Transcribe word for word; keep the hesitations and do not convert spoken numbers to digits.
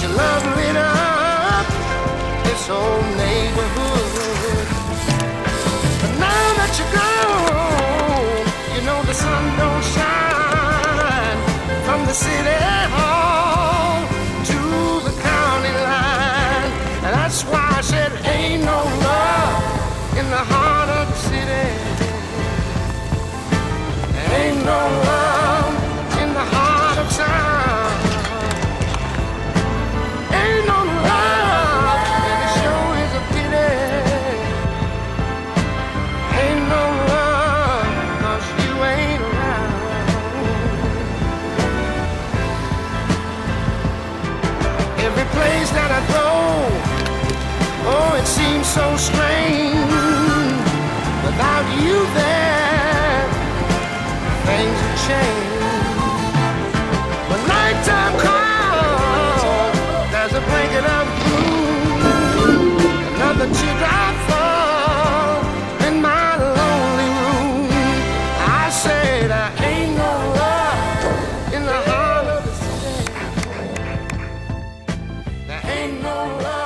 she loves lit up this whole neighborhood. But now that you're gone, you know the sun don't shine from the city hall to the county line. And that's why I said ain't no love in the heart of the city. Ain't no love in the heart of town. That I go, oh, it seems so strange without you there. Things have changed. When nighttime comes, there's a blanket of blue. Another teardrop falls in my lonely room. I said I ain't no love in the heart of the city. Ain't no love.